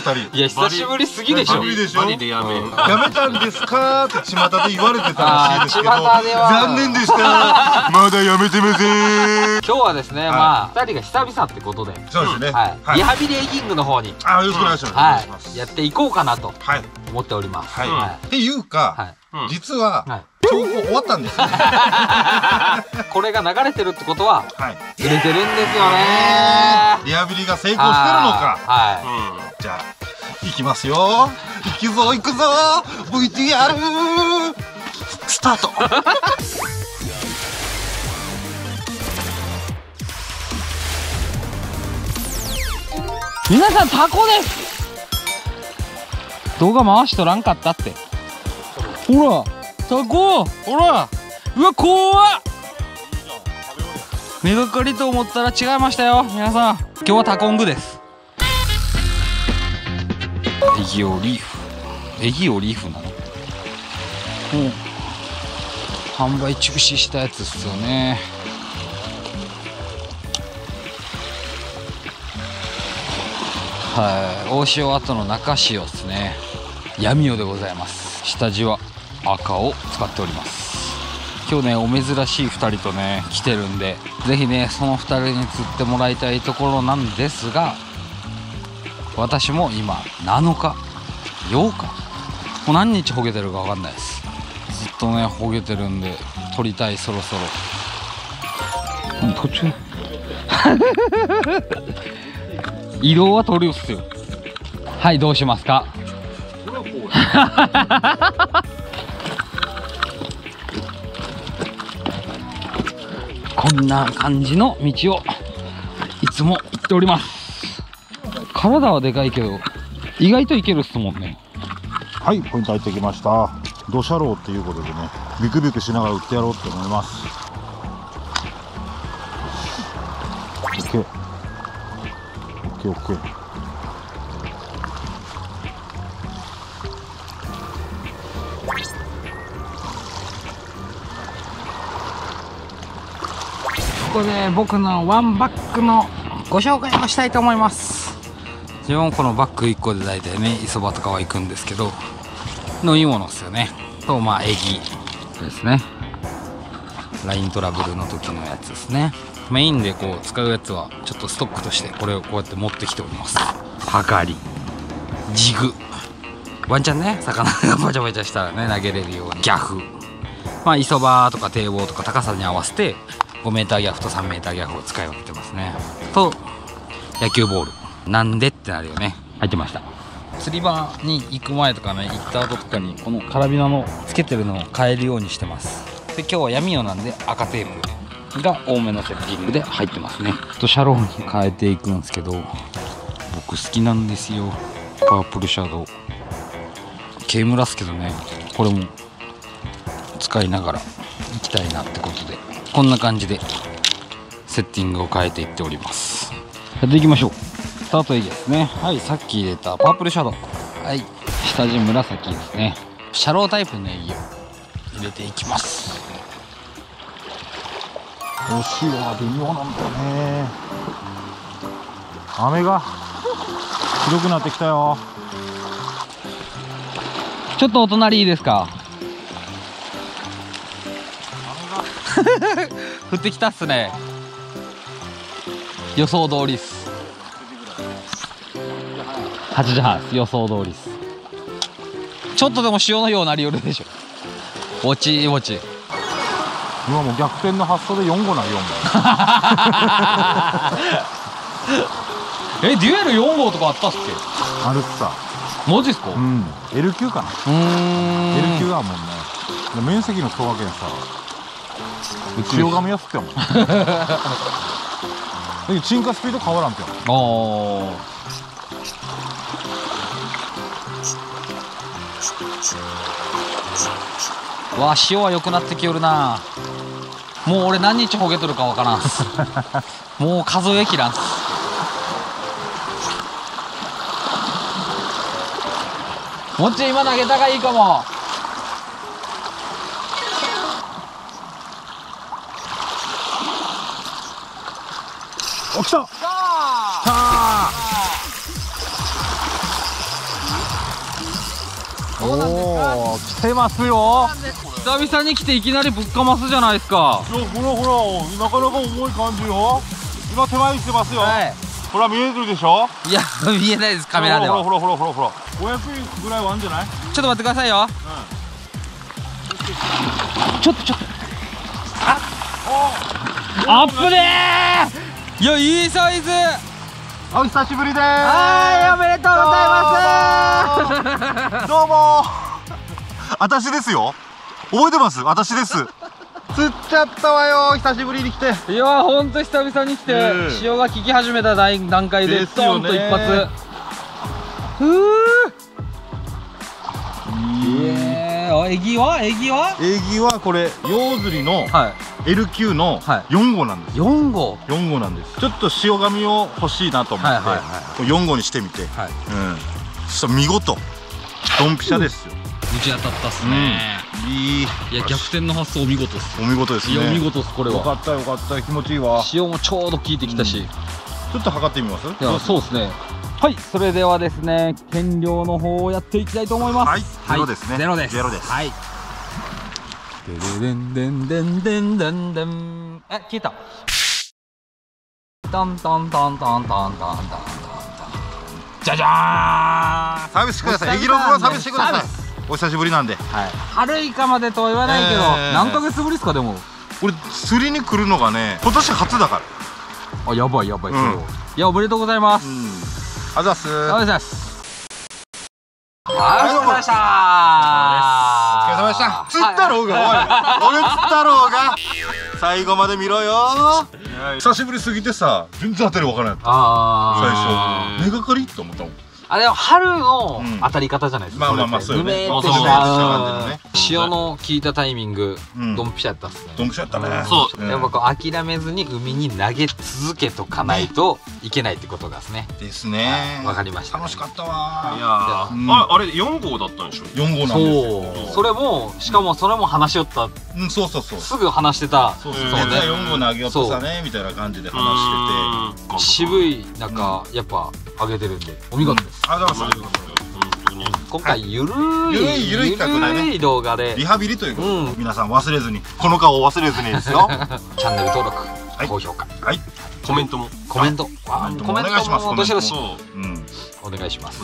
2人。いや久しぶりすぎでしょ。バリでやめたんですかって巷で言われてたらしいですけど、残念でした、まだやめてません。今日はですね、まあ2人が久々ってことで、そうですね、リハビリエイキングの方に、あ、よろしくお願いします、やっていこうかなと思っております。っていうか実は情報終わったんですよね。これが流れてるってことは売れてるんですよね。リハビリが成功してるのか。じゃあ行きますよ。行くぞ行くぞ。 VTR スタート。皆さんタコです。動画回しとらんかったって、ほらタコ、ほら、うわ怖っ、目がかりと思ったら違いましたよ。皆さん今日はタコングです。ネギオリーフ、ネギオリーフなの、販売中止したやつっすよね。はい、大潮跡の中潮っすね。闇夜でございます。下地は赤を使っております。今日ねお珍しい2人とね来てるんで、是非ねその2人に釣ってもらいたいところなんですが、私も今7日8日もう何日ほげてるか分かんないです。ずっとねほげてるんで取りたい、そろそろ途中移動は取るっすよ。はい、どうしますか。こんな感じの道をいつも行っております。体はでかいけど意外といけるっすもんね。はい、ポイント入ってきました。土砂ローっていうことでね、ビクビクしながら打ってやろうと思います。 OKOKOK。 ここで僕のワンバックのご紹介をしたいと思います。自分このバッグ1個で大体ね磯場とかは行くんですけど、のいいものですよね。とまあエギですね、ライントラブルの時のやつですね。メインでこう使うやつはちょっとストックとしてこれをこうやって持ってきております。パカリ、ジグ、ワンチャンね魚がバチャバチャしたらね投げれるようにギャフ、まあ磯場とか堤防とか高さに合わせて5m ギャフと 3m ギャフを使い分けてますね。と野球ボールなんでってなるよね。入ってました。釣り場に行く前とかね、行った後とかにこのカラビナのつけてるのを変えるようにしてます。で今日は闇夜なんで赤テープが多めのセッティングで入ってますね。とシャローに変えていくんですけど、僕好きなんですよパープルシャドウ。ケイムラスけどね、これも使いながら行きたいなってことで、こんな感じでセッティングを変えていっております。やっていきましょう。スタートいいですね。はい、さっき入れたパープルシャドウ、はい、下地紫ですね。シャロータイプのネギを入れていきます。お塩が微妙なんだよね。雨がひどくなってきたよ。ちょっとお隣いいですか。降ってきたっすね。予想通りっす。8時半、予想通りっす。ちょっとでも潮のようなりよるでしょ。落ち落ち。うわ、もう逆転の発想で4号な4号。え、デュエル4号とかあったっけ？あるっさ。マジっすか？うん。L 級かな。L 級だもんね。面積の総和圏さ。塩が見やすくても沈下スピード変わらんてよ。わあ、塩は良くなってきよるな。もう俺何日ほげとるかわからんす。もう数えきらんす。もっち今投げたがいいかも。お、来た。来た。おお、来てますよ。久々に来ていきなりぶっかますじゃないですか。いや、ほらほら、なかなか重い感じよ。今手前に来てますよ。ほら見えてるでしょ。いや、見えないです、カメラでは。ほらほらほらほら、500ぐらいはあるんじゃない。ちょっと待ってくださいよ。ちょっとあっぶねー。いや、いいサイズ。お久しぶりです。はい、おめでとうございます。どうも。私ですよ。覚えてます？私です。釣っちゃったわよ、久しぶりに来て。いやー、ほんと久々に来て、潮が効き始めた段階でドンと一発。エギはこれヨウズリの L9 の4号なんです。4号なんです。ちょっと潮紙を欲しいなと思って4号にしてみて、そしたら見事ドンピシャですよ。ぶち当たったっすね。いや、逆転の発想お見事っす。お見事ですね。いや、お見事っす。これはよかったよかった。気持ちいいわ。潮もちょうど効いてきたし、ちょっと測ってみます。そうですね。はい、それではですね、検量の方をやっていきたいと思います。はい、ゼロですね。ゼロです。はい。でんでんでんでんでんでん、え、消えた。じゃじゃーん。サービスしてください。エギロープをサービスしてください。お久しぶりなんで。春イカまでとは言わないけど、何ヶ月ぶりですか。でも俺釣りに来るのがね、今年初だから。あ、やばいやばい。いや、おめでとうございます。ありがとうございます。ありがとうございました。お疲れ様でした。釣ったろうが、おい、俺釣ったろうが、最後まで見ろよ。久しぶりすぎてさ、全然当たり分からない。最初目がかりと思ったもん。あ、でも春の当たり方じゃないですか。まあまあ、そうよね。潮の効いたタイミング、ドンピシャやったっすね。ドンピシャやったね。そう。やっぱこう諦めずに海に投げ続けとかないといけないってことですね。ですね。わかりました。楽しかったわ。いや、あれ4号だったんでしょ。4号なんですよ。それも、しかもそれも話しよった。そう。すぐ話してた。そうね。4号投げよったさねみたいな感じで話してて、渋いなんかやっぱ上げてるんで、お見事です。ありがとうございます。今回ゆるい動画でリハビリということで、皆さん忘れずに、この顔を忘れずにですよ。チャンネル登録、高評価、コメントもコメントもどしどしお願いします。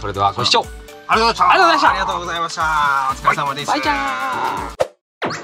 それではご視聴ありがとうございました。ありがとうございました。お疲れ様です。バイチャー。